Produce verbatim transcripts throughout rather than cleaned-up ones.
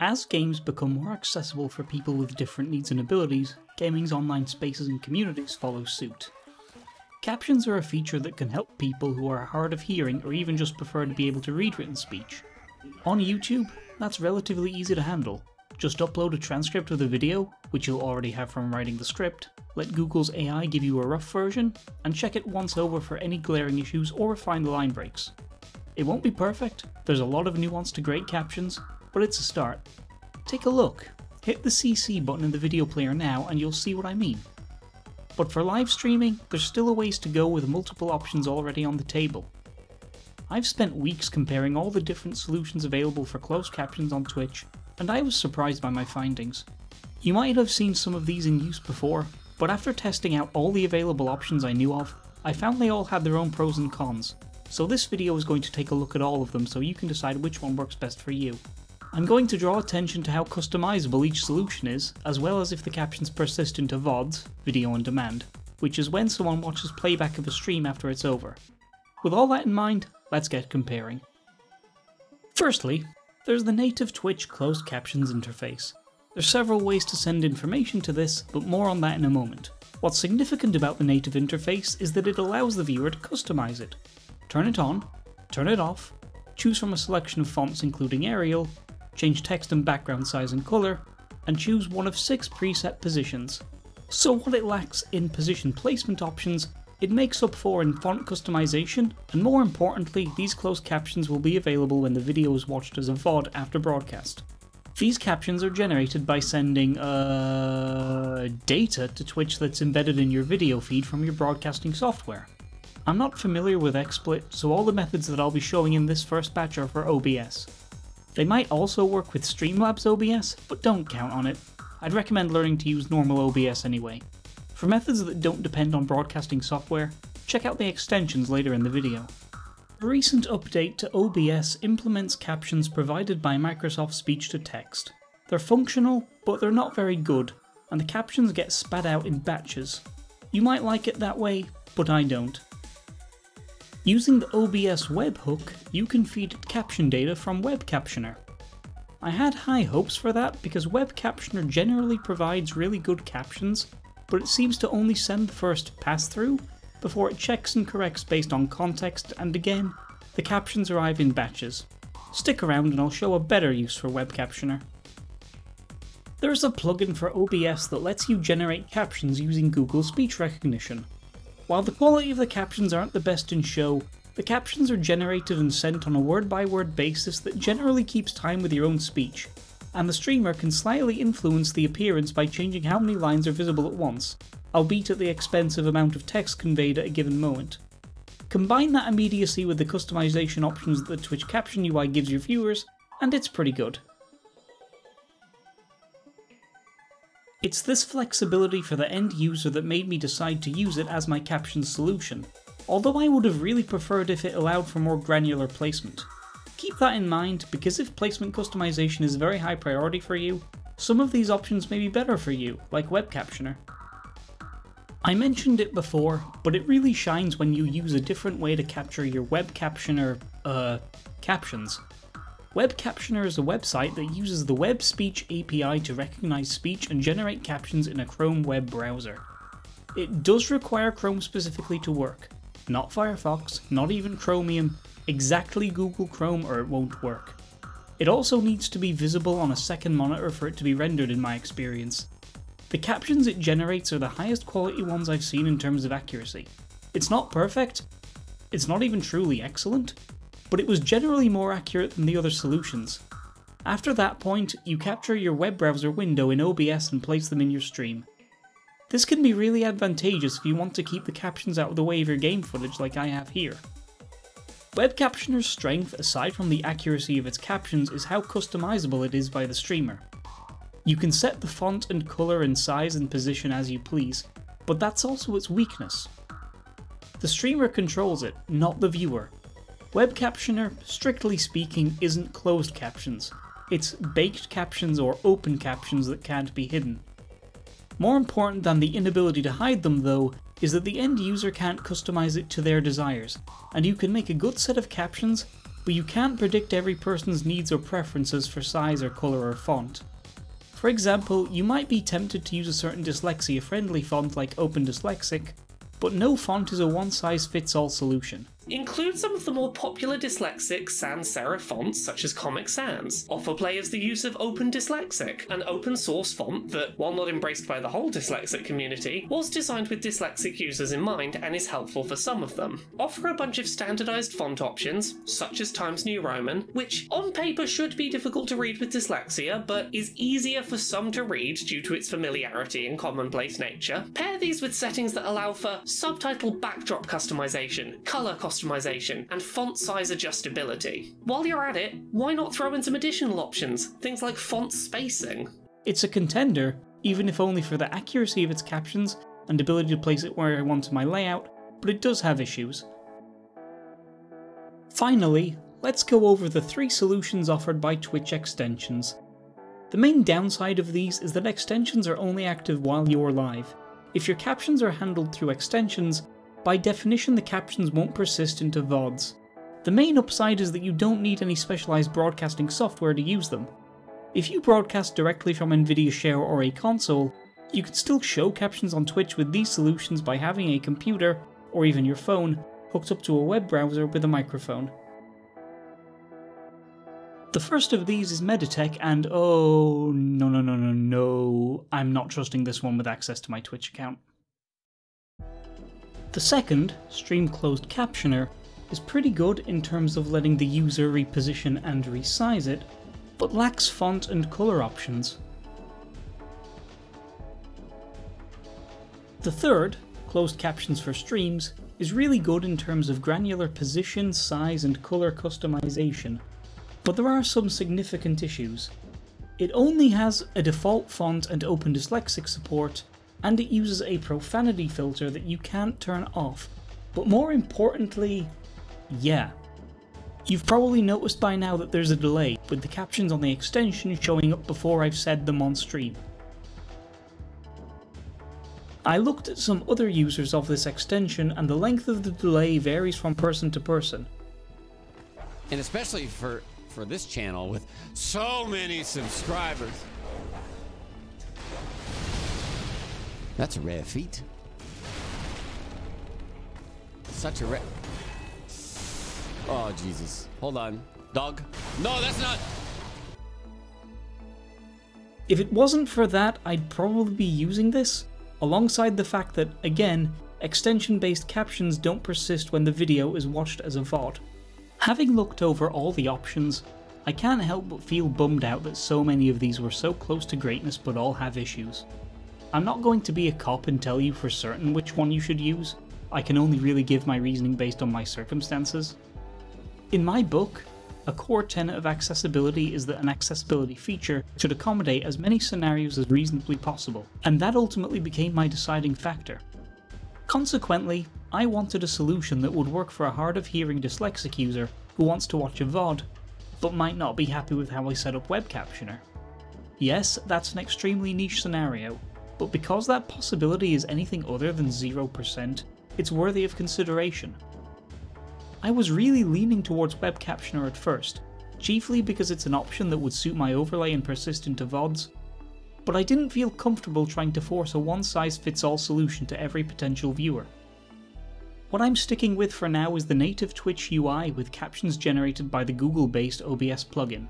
As games become more accessible for people with different needs and abilities, gaming's online spaces and communities follow suit. Captions are a feature that can help people who are hard of hearing or even just prefer to be able to read written speech. On YouTube, that's relatively easy to handle. Just upload a transcript of the video, which you'll already have from writing the script, let Google's A I give you a rough version, and check it once over for any glaring issues or refine the line breaks. It won't be perfect, there's a lot of nuance to great captions, but it's a start. Take a look. Hit the C C button in the video player now and you'll see what I mean. But for live streaming, there's still a ways to go with multiple options already on the table. I've spent weeks comparing all the different solutions available for closed captions on Twitch, and I was surprised by my findings. You might have seen some of these in use before, but after testing out all the available options I knew of, I found they all had their own pros and cons, so this video is going to take a look at all of them so you can decide which one works best for you. I'm going to draw attention to how customizable each solution is, as well as if the captions persist into V O Ds, video on demand, which is when someone watches playback of a stream after it's over. With all that in mind, let's get comparing. Firstly, there's the native Twitch closed captions interface. There's several ways to send information to this, but more on that in a moment. What's significant about the native interface is that it allows the viewer to customize it. Turn it on, turn it off, choose from a selection of fonts including Arial, change text and background size and color, and choose one of six preset positions. So what it lacks in position placement options, it makes up for in font customization, and more importantly, these closed captions will be available when the video is watched as a V O D after broadcast. These captions are generated by sending uh, data to Twitch that's embedded in your video feed from your broadcasting software. I'm not familiar with XSplit, so all the methods that I'll be showing in this first batch are for O B S. They might also work with Streamlabs O B S, but don't count on it. I'd recommend learning to use normal O B S anyway. For methods that don't depend on broadcasting software, check out the extensions later in the video. A recent update to O B S implements captions provided by Microsoft Speech to Text. They're functional, but they're not very good, and the captions get spat out in batches. You might like it that way, but I don't. Using the O B S webhook, you can feed caption data from Web Captioner. I had high hopes for that because Web Captioner generally provides really good captions, but it seems to only send the first pass-through, before it checks and corrects based on context, and again, the captions arrive in batches. Stick around and I'll show a better use for Web Captioner. There's a plugin for O B S that lets you generate captions using Google Speech recognition. While the quality of the captions aren't the best in show, the captions are generated and sent on a word-by-word basis that generally keeps time with your own speech, and the streamer can slightly influence the appearance by changing how many lines are visible at once, albeit at the expense of amount of text conveyed at a given moment. Combine that immediacy with the customization options that the Twitch Caption U I gives your viewers, and it's pretty good. It's this flexibility for the end user that made me decide to use it as my caption solution, although I would have really preferred if it allowed for more granular placement. Keep that in mind, because if placement customization is a very high priority for you, some of these options may be better for you, like Web Captioner. I mentioned it before, but it really shines when you use a different way to capture your Web Captioner, uh, captions. Web Captioner is a website that uses the Web Speech A P I to recognize speech and generate captions in a Chrome web browser. It does require Chrome specifically to work. Not Firefox, not even Chromium, exactly Google Chrome, or it won't work. It also needs to be visible on a second monitor for it to be rendered, in my experience. The captions it generates are the highest quality ones I've seen in terms of accuracy. It's not perfect, it's not even truly excellent, but it was generally more accurate than the other solutions. After that point, you capture your web browser window in O B S and place them in your stream. This can be really advantageous if you want to keep the captions out of the way of your game footage like I have here. Web Captioner's strength, aside from the accuracy of its captions, is how customizable it is by the streamer. You can set the font and colour and size and position as you please, but that's also its weakness. The streamer controls it, not the viewer. Web Captioner, strictly speaking, isn't closed captions. It's baked captions or open captions that can't be hidden. More important than the inability to hide them, though, is that the end user can't customize it to their desires, and you can make a good set of captions, but you can't predict every person's needs or preferences for size or colour or font. For example, you might be tempted to use a certain dyslexia-friendly font like Open Dyslexic, but no font is a one-size-fits-all solution. Include some of the more popular dyslexic sans-serif fonts such as Comic Sans. Offer players the use of Open Dyslexic, an open-source font that, while not embraced by the whole dyslexic community, was designed with dyslexic users in mind and is helpful for some of them. Offer a bunch of standardised font options, such as Times New Roman, which on paper should be difficult to read with dyslexia, but is easier for some to read due to its familiarity and commonplace nature. Pair these with settings that allow for subtitle backdrop customisation, colour customization, customization, and font size adjustability. While you're at it, why not throw in some additional options, things like font spacing? It's a contender, even if only for the accuracy of its captions and ability to place it where I want in my layout, but it does have issues. Finally, let's go over the three solutions offered by Twitch Extensions. The main downside of these is that extensions are only active while you're live. If your captions are handled through extensions, by definition the captions won't persist into V O Ds. The main upside is that you don't need any specialised broadcasting software to use them. If you broadcast directly from Nvidia Share or a console, you can still show captions on Twitch with these solutions by having a computer, or even your phone, hooked up to a web browser with a microphone. The first of these is Meditek, and oh no no no no no, I'm not trusting this one with access to my Twitch account. The second, Stream Closed Captioner, is pretty good in terms of letting the user reposition and resize it, but lacks font and colour options. The third, Closed Captions for Streams, is really good in terms of granular position, size and colour customization, but there are some significant issues. It only has a default font and Open Dyslexic support, and it uses a profanity filter that you can't turn off, but more importantly, yeah. You've probably noticed by now that there's a delay, with the captions on the extension showing up before I've said them on stream. I looked at some other users of this extension, and the length of the delay varies from person to person. And especially for, for this channel with so many subscribers. That's a rare feat. Such a rare... Oh, Jesus. Hold on. Dog. No, that's not... If it wasn't for that, I'd probably be using this, alongside the fact that, again, extension-based captions don't persist when the video is watched as a V O D. Having looked over all the options, I can't help but feel bummed out that so many of these were so close to greatness but all have issues. I'm not going to be a cop and tell you for certain which one you should use, I can only really give my reasoning based on my circumstances. In my book, a core tenet of accessibility is that an accessibility feature should accommodate as many scenarios as reasonably possible, and that ultimately became my deciding factor. Consequently, I wanted a solution that would work for a hard-of-hearing dyslexic user who wants to watch a V O D, but might not be happy with how I set up Web Captioner. Yes, that's an extremely niche scenario, but because that possibility is anything other than zero percent, it's worthy of consideration. I was really leaning towards Web Captioner at first, chiefly because it's an option that would suit my overlay and persist into V O Ds, but I didn't feel comfortable trying to force a one-size-fits-all solution to every potential viewer. What I'm sticking with for now is the native Twitch U I with captions generated by the Google-based O B S plugin.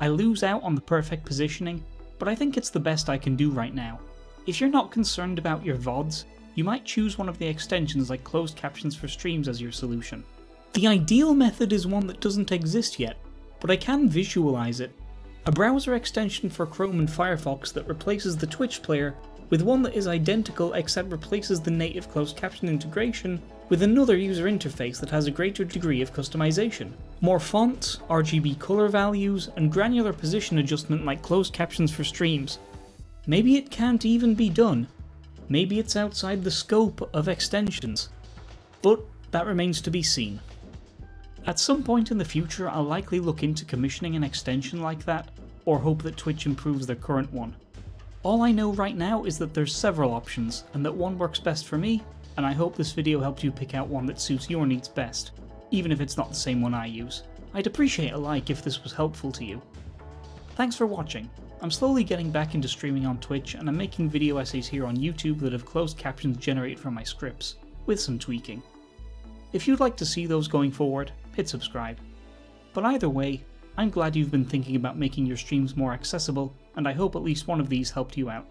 I lose out on the perfect positioning, but I think it's the best I can do right now. If you're not concerned about your V O Ds, you might choose one of the extensions like Closed Captions for Streams as your solution. The ideal method is one that doesn't exist yet, but I can visualize it. A browser extension for Chrome and Firefox that replaces the Twitch player with one that is identical except replaces the native closed caption integration with another user interface that has a greater degree of customization. More fonts, R G B colour values, and granular position adjustment like Closed Captions for Streams. Maybe it can't even be done. Maybe it's outside the scope of extensions. But that remains to be seen. At some point in the future, I'll likely look into commissioning an extension like that, or hope that Twitch improves their current one. All I know right now is that there's several options, and that one works best for me, and I hope this video helped you pick out one that suits your needs best, even if it's not the same one I use. I'd appreciate a like if this was helpful to you. Thanks for watching. I'm slowly getting back into streaming on Twitch, and I'm making video essays here on YouTube that have closed captions generated from my scripts, with some tweaking. If you'd like to see those going forward, hit subscribe. But either way, I'm glad you've been thinking about making your streams more accessible, and I hope at least one of these helped you out.